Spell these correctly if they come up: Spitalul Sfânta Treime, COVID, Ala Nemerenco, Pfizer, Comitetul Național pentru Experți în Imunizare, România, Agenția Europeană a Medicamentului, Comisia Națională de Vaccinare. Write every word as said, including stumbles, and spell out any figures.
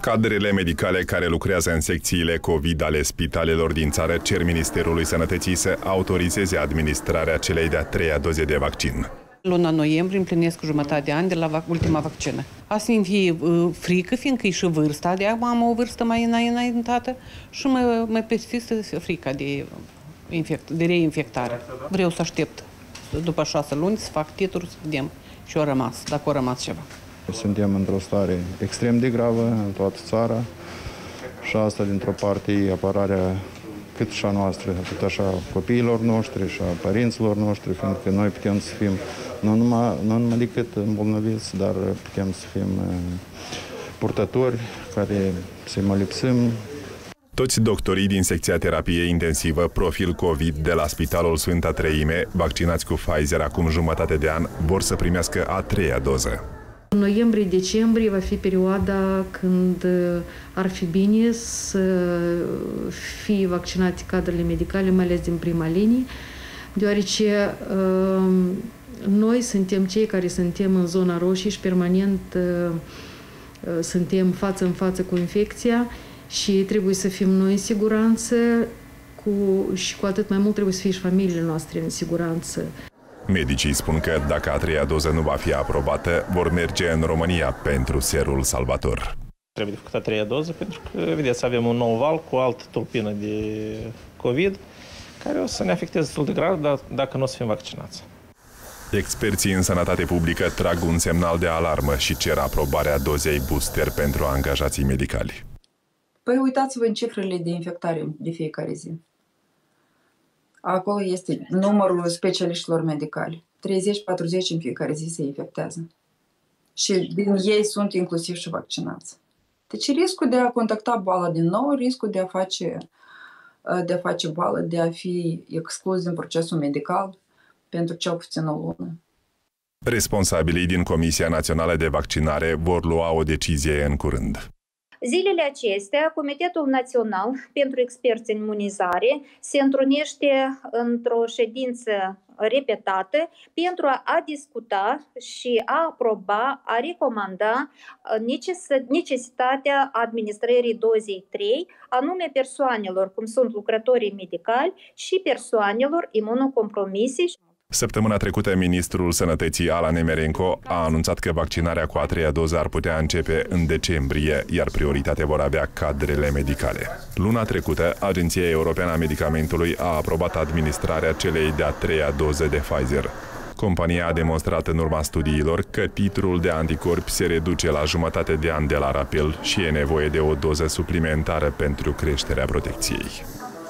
Cadrele medicale care lucrează în secțiile COVID ale spitalelor din țară cer Ministerului Sănătății să autorizeze administrarea celei de-a treia doze de vaccin. Luna noiembrie împlinesc jumătate de ani de la ultima vaccină. Asta îmi fie frică, fiindcă e și vârsta, de acum am o vârstă mai înaintată și mă, mă persistă frica de, infect, de reinfectare. Vreau să aștept după șase luni să fac titlul, să vedem și o rămas, dacă o rămas ceva. Suntem într-o stare extrem de gravă în toată țara și asta, dintr-o parte, e apărarea cât și a noastră, cât așa copiilor noștri și a părinților noștri, fiindcă noi putem să fim nu numai, nu numai decât îmbolnăviți, dar putem să fim purtători care să-i mă lipsim. Toți doctorii din secția terapie intensivă profil COVID de la Spitalul Sfânta Treime, vaccinați cu Pfizer acum jumătate de an, vor să primească a treia doză. În noiembrie-decembrie va fi perioada când ar fi bine să fie vaccinate cadrele medicale, mai ales din prima linie, deoarece noi suntem cei care suntem în zona roșie și permanent suntem față în față cu infecția și trebuie să fim noi în siguranță cu, și cu atât mai mult trebuie să fie și familiile noastre în siguranță. Medicii spun că, dacă a treia doză nu va fi aprobată, vor merge în România pentru serul salvator. Trebuie de făcut a treia doză pentru că, vedeți, avem un nou val cu o altă tulpină de COVID, care o să ne afecteze destul de grav, dar dacă nu o să fim vaccinați. Experții în sănătate publică trag un semnal de alarmă și cer aprobarea dozei booster pentru angajații medicali. Păi uitați-vă în cifrele de infectare de fiecare zi. Acolo este numărul specialiștilor medicali. treizeci patruzeci în fiecare zi se infectează. Și din ei sunt inclusiv și vaccinați. Deci riscul de a contacta boala din nou, riscul de a face, de a face boală, de a fi exclus din procesul medical pentru cel puțin o lună. Responsabilii din Comisia Națională de Vaccinare vor lua o decizie în curând. Zilele acestea, Comitetul Național pentru Experți în Imunizare se întrunește într-o ședință repetată pentru a discuta și a aproba, a recomanda necesitatea administrării dozei trei, anume persoanelor cum sunt lucrătorii medicali și persoanelor imunocompromise. Săptămâna trecută, ministrul Sănătății Ala Nemerenco a anunțat că vaccinarea cu a treia doză ar putea începe în decembrie, iar prioritate vor avea cadrele medicale. Luna trecută, Agenția Europeană a Medicamentului a aprobat administrarea celei de-a treia doză de Pfizer. Compania a demonstrat în urma studiilor că titrul de anticorpi se reduce la jumătate de an de la rapel și e nevoie de o doză suplimentară pentru creșterea protecției.